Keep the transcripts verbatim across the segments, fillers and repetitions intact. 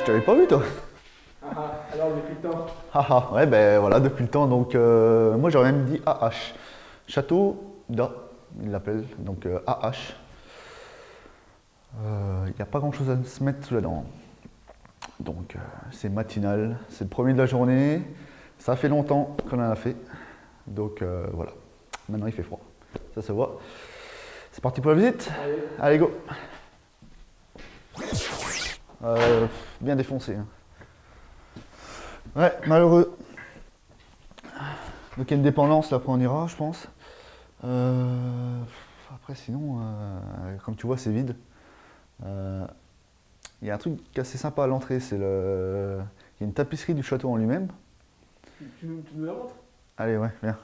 je t'avais pas vu toi. Ah ah, alors depuis le temps. Ah ah, ouais ben voilà, depuis le temps, donc euh, moi j'aurais même dit A H. Château d'Ah, il l'appelle, donc euh, A H. Il euh, n'y a pas grand chose à se mettre sous la dent. Donc euh, c'est matinal, c'est le premier de la journée. Ça fait longtemps qu'on en a fait. Donc euh, voilà, maintenant il fait froid, ça se voit. C'est parti pour la visite. Allez, allez go. Euh, bien défoncé. Hein. Ouais, malheureux. Donc il y a une dépendance, là, après on ira, je pense. Euh, après sinon, euh, comme tu vois, c'est vide. Il euh, y a un truc assez sympa à l'entrée, c'est le... Il y a une tapisserie du château en lui-même. Tu, tu nous la montres? Allez, ouais, viens.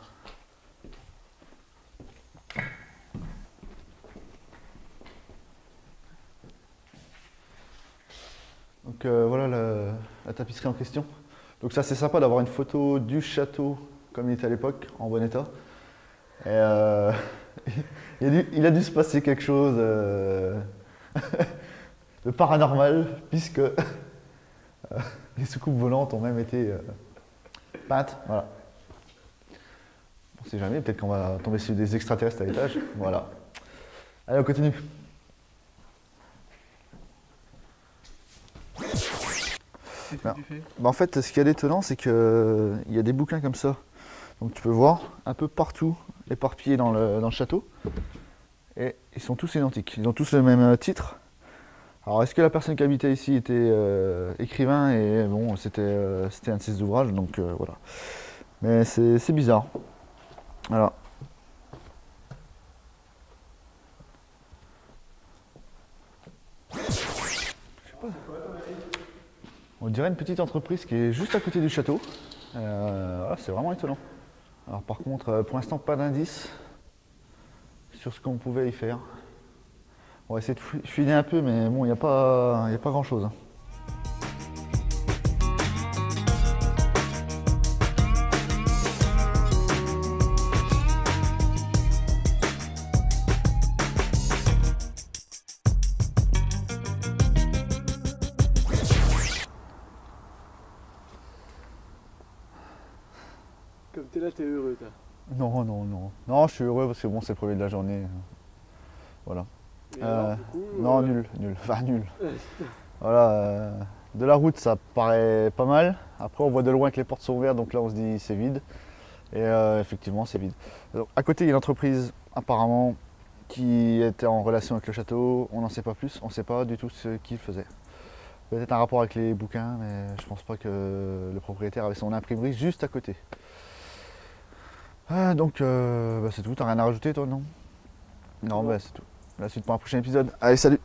Donc euh, voilà la, la tapisserie en question. Donc ça c'est sympa d'avoir une photo du château comme il était à l'époque, en bon état. Et euh, il, a dû, il a dû se passer quelque chose euh, de paranormal puisque euh, les soucoupes volantes ont même été euh, peintes. Voilà. On ne sait jamais, peut-être qu'on va tomber sur des extraterrestres à l'étage. Voilà. Allez, on continue. Ben, ben en fait, ce qu'il y a d'étonnant, c'est qu'il euh, y a des bouquins comme ça. Donc tu peux voir un peu partout, éparpillés dans le, dans le château. Et ils sont tous identiques. Ils ont tous le même euh, titre. Alors est-ce que la personne qui habitait ici était euh, écrivain et bon, c'était euh, un de ses ouvrages, donc euh, voilà. Mais c'est bizarre. Voilà. On dirait une petite entreprise qui est juste à côté du château. Euh, voilà, c'est vraiment étonnant. Alors par contre, pour l'instant, pas d'indice sur ce qu'on pouvait y faire. On va essayer de filer un peu, mais bon, il n'y a pas, y a pas grand-chose. Comme t'es là, t'es heureux, toi? Non, non, non. Non, je suis heureux parce que bon, c'est le premier de la journée. Voilà. Euh, alors, coup, non, euh... nul, nul. Enfin, nul. Voilà. Euh, de la route, ça paraît pas mal. Après, on voit de loin que les portes sont ouvertes, donc là, on se dit c'est vide. Et euh, effectivement, c'est vide. Donc, à côté, il y a une entreprise, apparemment, qui était en relation avec le château. On n'en sait pas plus. On ne sait pas du tout ce qu'il faisait. Peut-être un rapport avec les bouquins, mais je pense pas que le propriétaire avait son imprimerie juste à côté. Ah, donc euh, bah c'est tout, t'as rien à rajouter toi, non? Non, bah c'est tout. La suite pour un prochain épisode. Allez, salut!